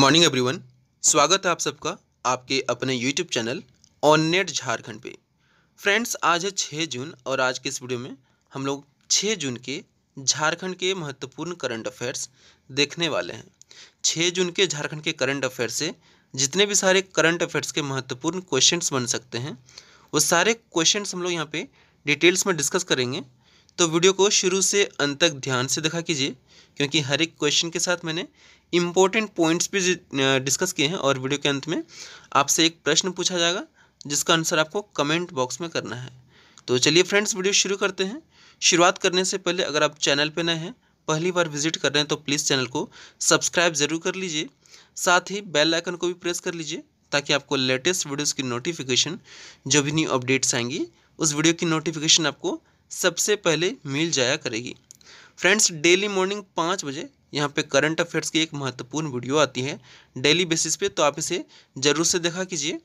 Morning everyone, स्वागत है आप सबका आपके अपने YouTube channel on net Jharkhand पे। फ्रेंड्स, आज है 6 जून और आज के इस वीडियो में हम लोग 6 जून के झारखंड के महत्वपूर्ण करंट अफेयर्स देखने वाले हैं। 6 जून के झारखंड के करंट अफेयर्स से जितने भी सारे करंट अफेयर्स के महत्वपूर्ण क्वेश्चंस बन सकते हैं वो सारे क्वेश्चंस हम लोग यहाँ पे डिटेल्स में डिस्कस करेंगे। तो वीडियो को शुरू से अंत तक ध्यान से देखा कीजिए, क्योंकि हर एक क्वेश्चन के साथ मैंने इम्पोर्टेंट पॉइंट्स भी डिस्कस किए हैं। और वीडियो के अंत में आपसे एक प्रश्न पूछा जाएगा जिसका आंसर आपको कमेंट बॉक्स में करना है। तो चलिए फ्रेंड्स, वीडियो शुरू करते हैं। शुरुआत करने से पहले अगर आप चैनल पर नए हैं, पहली बार विजिट कर रहे हैं, तो प्लीज़ चैनल को सब्सक्राइब ज़रूर कर लीजिए, साथ ही बेल आइकन को भी प्रेस कर लीजिए ताकि आपको लेटेस्ट वीडियोस की नोटिफिकेशन, जो भी न्यू अपडेट्स आएंगी उस वीडियो की नोटिफिकेशन आपको सबसे पहले मिल जाया करेगी। फ्रेंड्स, डेली मॉर्निंग 5 बजे यहाँ पे करंट अफेयर्स की एक महत्वपूर्ण वीडियो आती है डेली बेसिस पे, तो आप इसे ज़रूर से देखा कीजिए।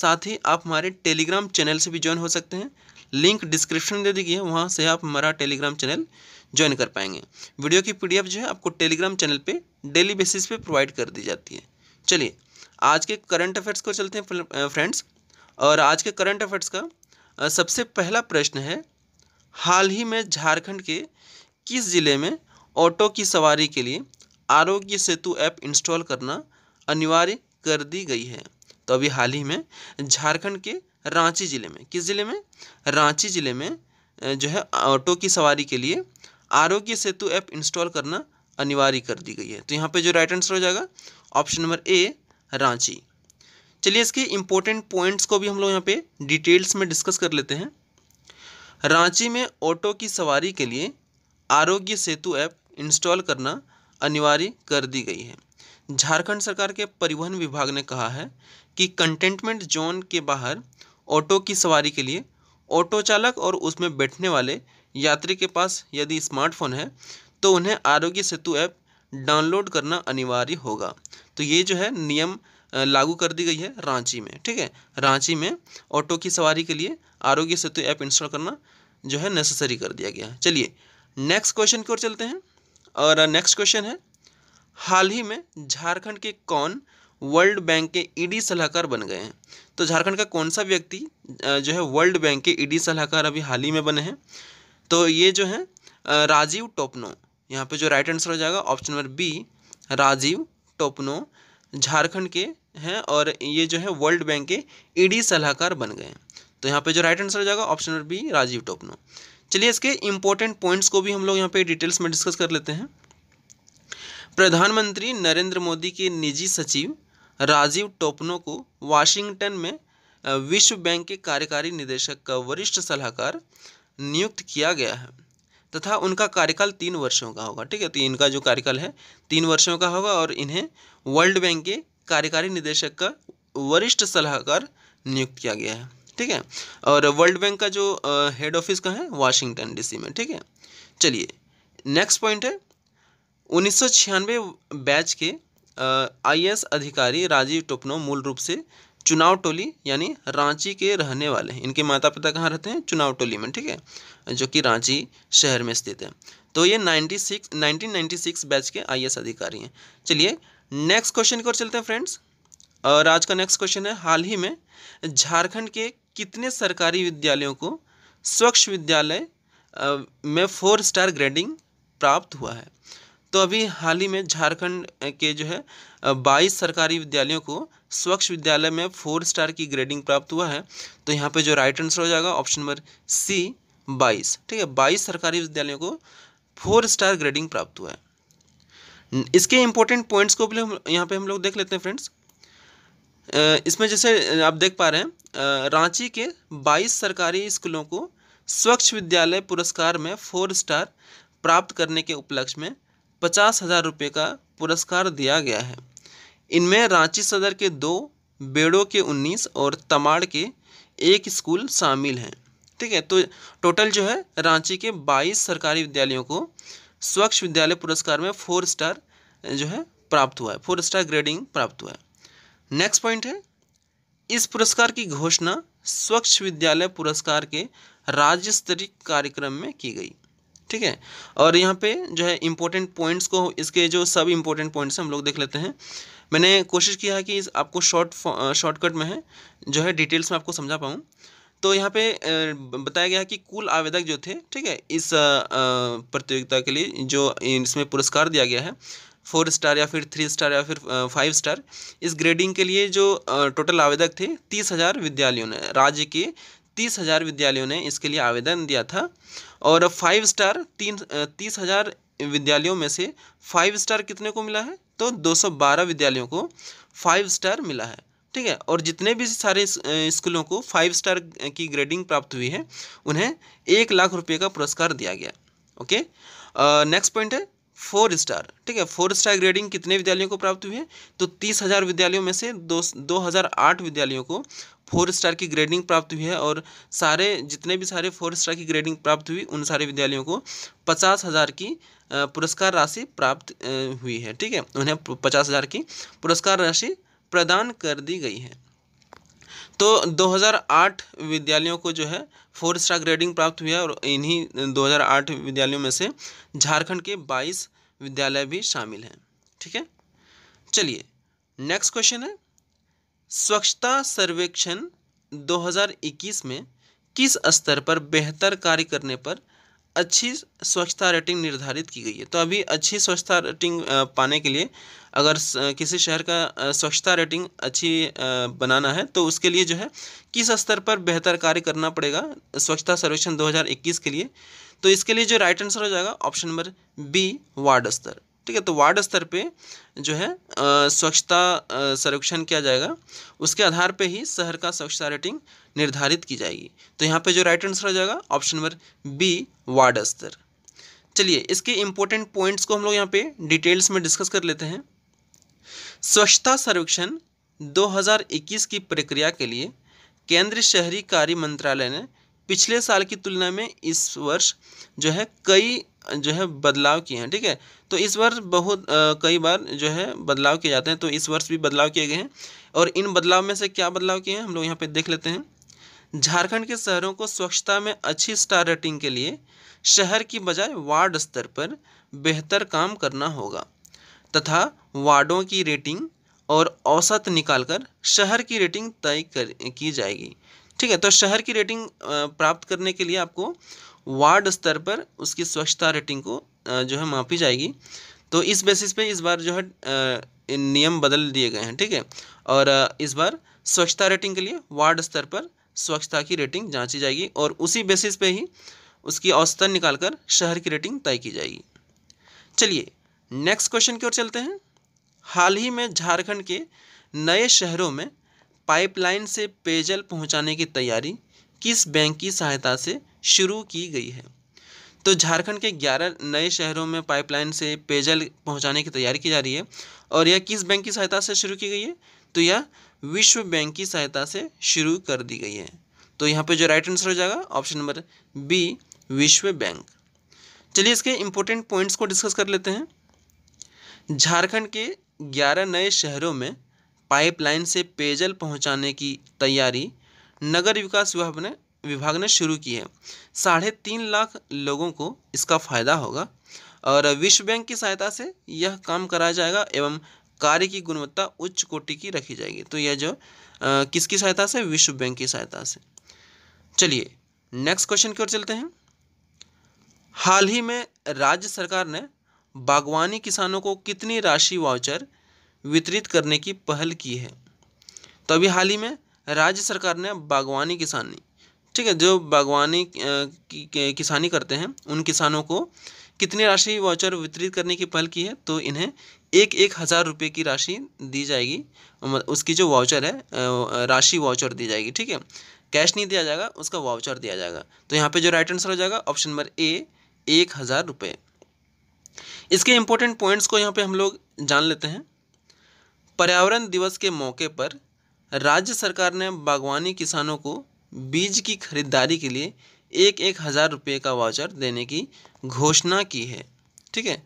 साथ ही आप हमारे टेलीग्राम चैनल से भी ज्वाइन हो सकते हैं, लिंक डिस्क्रिप्शन दे दीजिए, वहाँ से आप हमारा टेलीग्राम चैनल ज्वाइन कर पाएंगे। वीडियो की PDF जो है आपको टेलीग्राम चैनल पे डेली बेसिस पे प्रोवाइड कर दी जाती है। चलिए आज के करंट अफेयर्स को चलते हैं फ्रेंड्स, और आज के करंट अफेयर्स का सबसे पहला प्रश्न है, हाल ही में झारखंड के किस ज़िले में ऑटो की सवारी के लिए आरोग्य सेतु ऐप इंस्टॉल करना अनिवार्य कर दी गई है। तो अभी हाल ही में झारखंड के रांची ज़िले में, किस ज़िले में, रांची ज़िले में जो है ऑटो की सवारी के लिए आरोग्य सेतु ऐप इंस्टॉल करना अनिवार्य कर दी गई है। तो यहाँ पे जो राइट आंसर हो जाएगा ऑप्शन नंबर ए, रांची। चलिए इसके इम्पोर्टेंट पॉइंट्स को भी हम लोग यहाँ पे डिटेल्स में डिस्कस कर लेते हैं। रांची में ऑटो की सवारी के लिए आरोग्य सेतु ऐप इंस्टॉल करना अनिवार्य कर दी गई है। झारखंड सरकार के परिवहन विभाग ने कहा है कि कंटेनमेंट जोन के बाहर ऑटो की सवारी के लिए ऑटो चालक और उसमें बैठने वाले यात्री के पास यदि स्मार्टफोन है तो उन्हें आरोग्य सेतु ऐप डाउनलोड करना अनिवार्य होगा। तो ये जो है नियम लागू कर दी गई है रांची में, ठीक है। रांची में ऑटो की सवारी के लिए आरोग्य सेतु ऐप इंस्टॉल करना जो है नेसेसरी कर दिया गया है। चलिए नेक्स्ट क्वेश्चन की ओर चलते हैं, और नेक्स्ट क्वेश्चन है, हाल ही में झारखंड के कौन वर्ल्ड बैंक के ED सलाहकार बन गए हैं। तो झारखंड का कौन सा व्यक्ति जो है वर्ल्ड बैंक के ED सलाहकार अभी हाल ही में बने हैं। तो ये जो है राजीव टोपनो, यहाँ पे जो राइट आंसर हो जाएगा option number B, Rajiv Topno Jharkhand के हैं और ये जो है वर्ल्ड बैंक के ED सलाहकार बन गए हैं। तो यहाँ पे जो राइट आंसर हो जाएगा option number B, Rajiv Topno. चलिए इसके इम्पोर्टेंट पॉइंट्स को भी हम लोग यहाँ पे डिटेल्स में डिस्कस कर लेते हैं। प्रधानमंत्री नरेंद्र मोदी के निजी सचिव राजीव टोपनो को वाशिंगटन में विश्व बैंक के कार्यकारी निदेशक का वरिष्ठ सलाहकार नियुक्त किया गया है तथा उनका कार्यकाल 3 वर्षों का होगा, ठीक है। तो इनका जो कार्यकाल है 3 वर्षों का होगा और इन्हें वर्ल्ड बैंक के कार्यकारी निदेशक का वरिष्ठ सलाहकार नियुक्त किया गया है, ठीक है। और वर्ल्ड बैंक का जो हेड ऑफिस का है वाशिंगटन DC में, ठीक है। चलिए नेक्स्ट पॉइंट है, 1996 बैच के IAS अधिकारी राजीव टोपनो मूल रूप से चुनाव टोली यानी रांची के रहने वाले हैं। इनके माता पिता कहाँ रहते हैं, चुनाव टोली में, ठीक है, जो कि रांची शहर में स्थित है। तो ये 1996 बैच के IAS अधिकारी हैं। चलिए नेक्स्ट क्वेश्चन की ओर चलते हैं फ्रेंड्स, और आज का नेक्स्ट क्वेश्चन है, हाल ही में झारखंड के कितने सरकारी विद्यालयों को स्वच्छ विद्यालय में 4 स्टार ग्रेडिंग प्राप्त हुआ है। तो अभी हाल ही में झारखंड के जो है 22 सरकारी विद्यालयों को स्वच्छ विद्यालय में 4 स्टार की ग्रेडिंग प्राप्त हुआ है। तो यहाँ पे जो राइट आंसर हो जाएगा ऑप्शन नंबर सी, 22, ठीक है। 22 सरकारी विद्यालयों को 4 स्टार ग्रेडिंग प्राप्त हुआ है। इसके इम्पोर्टेंट पॉइंट्स को भी यहाँ पे हम लोग देख लेते हैं फ्रेंड्स। इसमें जैसे आप देख पा रहे हैं, रांची के 22 सरकारी स्कूलों को स्वच्छ विद्यालय पुरस्कार में 4 स्टार प्राप्त करने के उपलक्ष्य में 50,000 रुपये का पुरस्कार दिया गया है। इनमें रांची सदर के 2, बेड़ो के 19 और तमाड़ के 1 स्कूल शामिल हैं, ठीक है। तो टोटल जो है रांची के 22 सरकारी विद्यालयों को स्वच्छ विद्यालय पुरस्कार में 4 स्टार जो है प्राप्त हुआ है, 4 स्टार ग्रेडिंग प्राप्त हुआ है। नेक्स्ट पॉइंट है, इस पुरस्कार की घोषणा स्वच्छ विद्यालय पुरस्कार के राज्य स्तरीय कार्यक्रम में की गई, ठीक है। और यहाँ पे जो है इम्पोर्टेंट पॉइंट्स को, इसके जो सब इम्पोर्टेंट पॉइंट्स हम लोग देख लेते हैं। मैंने कोशिश किया है कि आपको शॉर्टकट में है जो है डिटेल्स में आपको समझा पाऊँ। तो यहाँ पे बताया गया है कि कुल आवेदक जो थे, ठीक है, इस प्रतियोगिता के लिए जो इसमें पुरस्कार दिया गया है 4 स्टार या फिर 3 स्टार या फिर 5 स्टार, इस ग्रेडिंग के लिए जो टोटल आवेदक थे 30,000 विद्यालयों ने, राज्य के 30,000 विद्यालयों ने इसके लिए आवेदन दिया था। और 5 स्टार 30,000 विद्यालयों में से 5 स्टार कितने को मिला है, तो 212 विद्यालयों को 5 स्टार मिला है, ठीक है। और जितने भी सारे स्कूलों को 5 स्टार की ग्रेडिंग प्राप्त हुई है उन्हें 1 लाख रुपये का पुरस्कार दिया गया। ओके, नेक्स्ट पॉइंट है 4 स्टार, ठीक है। 4 स्टार ग्रेडिंग कितने विद्यालयों को प्राप्त हुई है, तो 30,000 विद्यालयों में से 2,008 विद्यालयों को 4 स्टार की ग्रेडिंग प्राप्त हुई है। और सारे जितने भी सारे 4 स्टार की ग्रेडिंग प्राप्त हुई उन सारे विद्यालयों को 50,000 की पुरस्कार राशि प्राप्त हुई है, ठीक है, उन्हें 50,000 की पुरस्कार राशि प्रदान कर दी गई है। तो 2008 विद्यालयों को जो है 4 स्टार ग्रेडिंग प्राप्त हुई है और इन्हीं 2008 विद्यालयों में से झारखंड के 22 विद्यालय भी शामिल हैं, ठीक है। चलिए नेक्स्ट क्वेश्चन है, स्वच्छता सर्वेक्षण 2021 में किस स्तर पर बेहतर कार्य करने पर अच्छी स्वच्छता रेटिंग निर्धारित की गई है। तो अभी अच्छी स्वच्छता रेटिंग पाने के लिए अगर किसी शहर का स्वच्छता रेटिंग अच्छी बनाना है तो उसके लिए जो है किस स्तर पर बेहतर कार्य करना पड़ेगा स्वच्छता सर्वेक्षण 2021 के लिए। तो इसके लिए जो राइट आंसर हो जाएगा ऑप्शन नंबर बी, वार्ड स्तर, ठीक है। तो वार्ड स्तर पे जो है स्वच्छता सर्वेक्षण किया जाएगा, उसके आधार पे ही शहर का स्वच्छता रेटिंग निर्धारित की जाएगी। तो यहाँ पे जो राइट आंसर हो जाएगा ऑप्शन नंबर बी, वार्ड स्तर। चलिए इसके इम्पोर्टेंट पॉइंट्स को हम लोग यहाँ पे डिटेल्स में डिस्कस कर लेते हैं। स्वच्छता सर्वेक्षण 2021 की प्रक्रिया के लिए केंद्रीय शहरी कार्य मंत्रालय ने पिछले साल की तुलना में इस वर्ष जो है कई जो है बदलाव किए हैं, ठीक है। तो इस वर्ष कई बार जो है बदलाव किए जाते हैं, तो इस वर्ष भी बदलाव किए गए हैं। और इन बदलाव में से क्या बदलाव किए हैं हम लोग यहाँ पे देख लेते हैं। झारखंड के शहरों को स्वच्छता में अच्छी स्टार रेटिंग के लिए शहर की बजाय वार्ड स्तर पर बेहतर काम करना होगा तथा वार्डों की रेटिंग और औसत निकालकर शहर की रेटिंग तय की जाएगी, ठीक है। तो शहर की रेटिंग प्राप्त करने के लिए आपको वार्ड स्तर पर उसकी स्वच्छता रेटिंग को जो है मापी जाएगी। तो इस बेसिस पे इस बार जो है नियम बदल दिए गए हैं, ठीक है। और इस बार स्वच्छता रेटिंग के लिए वार्ड स्तर पर स्वच्छता की रेटिंग जांची जाएगी और उसी बेसिस पे ही उसकी औसतन निकालकर शहर की रेटिंग तय की जाएगी। चलिए नेक्स्ट क्वेश्चन की ओर चलते हैं। हाल ही में झारखंड के नए शहरों में पाइपलाइन से पेयजल पहुंचाने की तैयारी किस बैंक की सहायता से शुरू की गई है। तो झारखंड के 11 नए शहरों में पाइपलाइन से पेयजल पहुंचाने की तैयारी की जा रही है और यह किस बैंक की सहायता से शुरू की गई है, तो यह विश्व बैंक की सहायता से शुरू कर दी गई है। तो यहाँ पे जो राइट आंसर हो जाएगा ऑप्शन नंबर बी, विश्व बैंक। चलिए इसके इम्पोर्टेंट पॉइंट्स को डिस्कस कर लेते हैं। झारखंड के 11 नए शहरों में पाइपलाइन से पेयजल पहुंचाने की तैयारी नगर विकास विभाग ने शुरू की है। 3.5 लाख लोगों को इसका फ़ायदा होगा और विश्व बैंक की सहायता से यह काम कराया जाएगा एवं कार्य की गुणवत्ता उच्च कोटि की रखी जाएगी। तो यह जो किसकी सहायता से, विश्व बैंक की सहायता से। चलिए नेक्स्ट क्वेश्चन की ओर चलते हैं। हाल ही में राज्य सरकार ने बागवानी किसानों को कितनी राशि वाउचर वितरित करने की पहल की है। तो अभी हाल ही में राज्य सरकार ने बागवानी किसानी, ठीक है, जो बागवानी किसानी करते हैं उन किसानों को कितनी राशि वाउचर वितरित करने की पहल की है, तो इन्हें 1,000 रुपये की राशि दी जाएगी। उसकी जो वाउचर है, राशि वाउचर दी जाएगी, ठीक है, कैश नहीं दिया जाएगा, उसका वाउचर दिया जाएगा। तो यहाँ पे जो राइट आंसर हो जाएगा ऑप्शन नंबर ए, 1,000 रुपये। इसके इम्पोर्टेंट पॉइंट्स को यहाँ पे हम लोग जान लेते हैं। पर्यावरण दिवस के मौके पर राज्य सरकार ने बागवानी किसानों को बीज की खरीदारी के लिए 1,000 रुपये का वाउचर देने की घोषणा की है, ठीक है।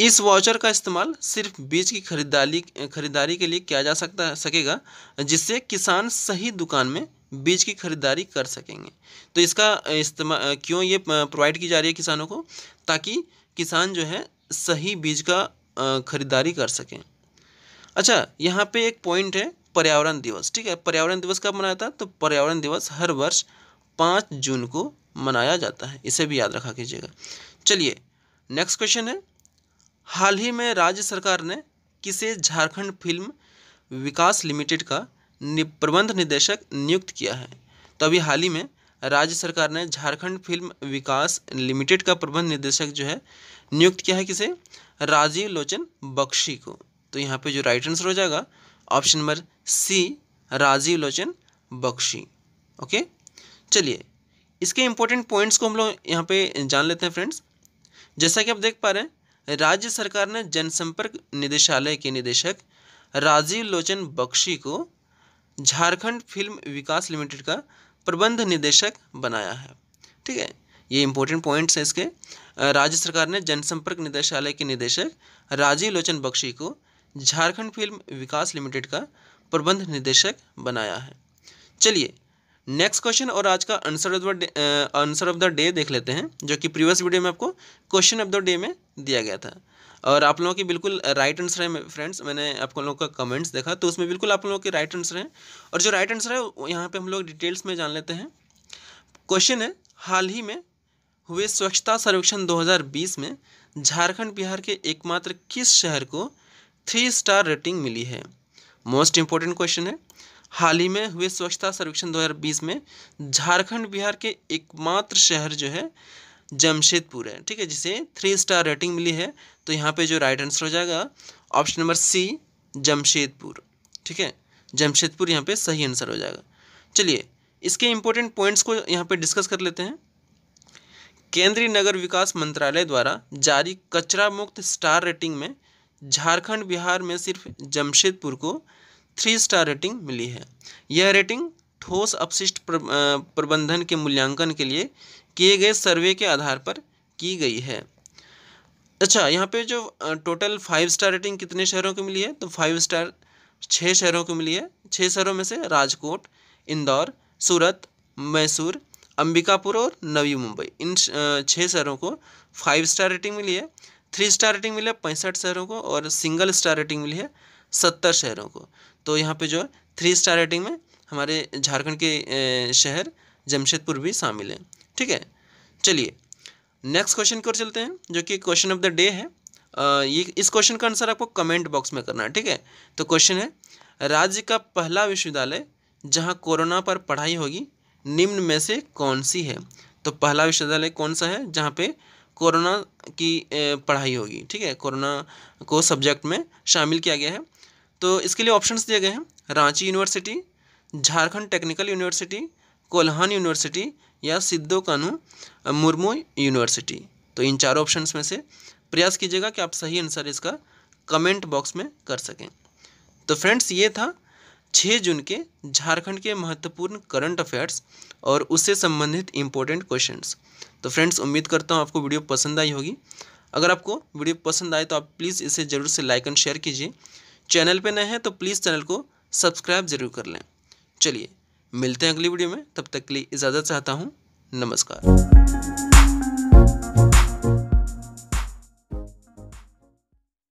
इस वाउचर का इस्तेमाल सिर्फ बीज की खरीदारी के लिए किया जा सकेगा, जिससे किसान सही दुकान में बीज की खरीदारी कर सकेंगे। तो इसका इस्तेमाल क्यों ये प्रोवाइड की जा रही है किसानों को, ताकि किसान जो है सही बीज का खरीदारी कर सकें। अच्छा, यहाँ पे एक पॉइंट है पर्यावरण दिवस, ठीक है। पर्यावरण दिवस कब मनाया था? तो पर्यावरण दिवस हर वर्ष 5 जून को मनाया जाता है, इसे भी याद रखा कीजिएगा। चलिए नेक्स्ट क्वेश्चन है, हाल ही में राज्य सरकार ने किसे झारखंड फिल्म विकास लिमिटेड का प्रबंध निदेशक नियुक्त किया है? तो अभी हाल ही में राज्य सरकार ने झारखंड फिल्म विकास लिमिटेड का प्रबंध निदेशक जो है नियुक्त किया है किसे? राजीव लोचन बख्शी को। तो यहाँ पे जो राइट आंसर हो जाएगा option number C, Rajiv Lochan Bakshi. Okay, चलिए इसके इम्पोर्टेंट पॉइंट्स को हम लोग यहाँ पे जान लेते हैं फ्रेंड्स। जैसा कि आप देख पा रहे हैं, राज्य सरकार ने जनसंपर्क निदेशालय के निदेशक राजीव लोचन बख्शी को झारखंड फिल्म विकास लिमिटेड का प्रबंध निदेशक बनाया है, ठीक है। ये इंपॉर्टेंट पॉइंट्स हैं इसके। राज्य सरकार ने जनसंपर्क निदेशालय के निदेशक राजीव लोचन बख्शी को झारखंड फिल्म विकास लिमिटेड का प्रबंध निदेशक बनाया है। चलिए नेक्स्ट क्वेश्चन और आज का आंसर ऑफ द डे देख लेते हैं, जो कि प्रीवियस वीडियो में आपको क्वेश्चन ऑफ द डे में दिया गया था और आप लोगों की बिल्कुल राइट आंसर है फ्रेंड्स। मैंने आप लोगों का कमेंट्स देखा तो उसमें बिल्कुल आप लोगों के राइट आंसर है, और जो राइट आंसर है यहाँ पे हम लोग डिटेल्स में जान लेते हैं। क्वेश्चन है, हाल ही में हुए स्वच्छता सर्वेक्षण 2020 में झारखंड बिहार के एकमात्र किस शहर को 3 स्टार रेटिंग मिली है? मोस्ट इम्पोर्टेंट क्वेश्चन है, हाल ही में हुए स्वच्छता सर्वेक्षण 2020 में झारखंड बिहार के एकमात्र शहर जो है जमशेदपुर है, ठीक है, जिसे 3 स्टार रेटिंग मिली है। तो यहाँ पे जो राइट आंसर हो जाएगा ऑप्शन नंबर सी, जमशेदपुर, ठीक है, जमशेदपुर यहाँ पे सही आंसर हो जाएगा। चलिए इसके इम्पोर्टेंट पॉइंट्स को यहाँ पे डिस्कस कर लेते हैं। केंद्रीय नगर विकास मंत्रालय द्वारा जारी कचरा मुक्त स्टार रेटिंग में झारखंड बिहार में सिर्फ जमशेदपुर को 3 स्टार रेटिंग मिली है। यह रेटिंग ठोस अपशिष्ट प्रबंधन के मूल्यांकन के लिए किए गए सर्वे के आधार पर की गई है। अच्छा, यहाँ पे जो टोटल 5 स्टार रेटिंग कितने शहरों को मिली है? तो 5 स्टार 6 शहरों को मिली है। 6 शहरों में से राजकोट, इंदौर, सूरत, मैसूर, अंबिकापुर और नवी मुंबई, इन 6 शहरों को 5 स्टार रेटिंग मिली है। 3 स्टार रेटिंग मिली है 65 शहरों को और सिंगल स्टार रेटिंग मिली है 70 शहरों को। तो यहाँ पे जो 3 स्टार रेटिंग में हमारे झारखंड के शहर जमशेदपुर भी शामिल हैं, ठीक है। चलिए नेक्स्ट क्वेश्चन की ओर चलते हैं, जो कि क्वेश्चन ऑफ द डे है। ये इस क्वेश्चन का आंसर आपको कमेंट बॉक्स में करना है, ठीक है। तो क्वेश्चन है, राज्य का पहला विश्वविद्यालय जहाँ कोरोना पर पढ़ाई होगी निम्न में से कौन सी है? तो पहला विश्वविद्यालय कौन सा है जहाँ पे कोरोना की पढ़ाई होगी, ठीक है, कोरोना को सब्जेक्ट में शामिल किया गया है। तो इसके लिए ऑप्शंस दिए गए हैं, Ranchi university, Jharkhand technical university, Kolhan university या सिद्धो कान्हू मुर्मू यूनिवर्सिटी। तो इन 4 ऑप्शंस में से प्रयास कीजिएगा कि आप सही आंसर इसका कमेंट बॉक्स में कर सकें। तो फ्रेंड्स, ये था 6 जून के झारखंड के महत्वपूर्ण करंट अफेयर्स और उससे संबंधित इम्पोर्टेंट क्वेश्चंस। तो फ्रेंड्स, उम्मीद करता हूँ आपको वीडियो पसंद आई होगी। अगर आपको वीडियो पसंद आए तो आप प्लीज़ इसे ज़रूर से लाइक एंड शेयर कीजिए। चैनल पे नए हैं तो प्लीज़ चैनल को सब्सक्राइब ज़रूर कर लें। चलिए मिलते हैं अगली वीडियो में, तब तक के लिए इजाज़त चाहता हूँ। नमस्कार।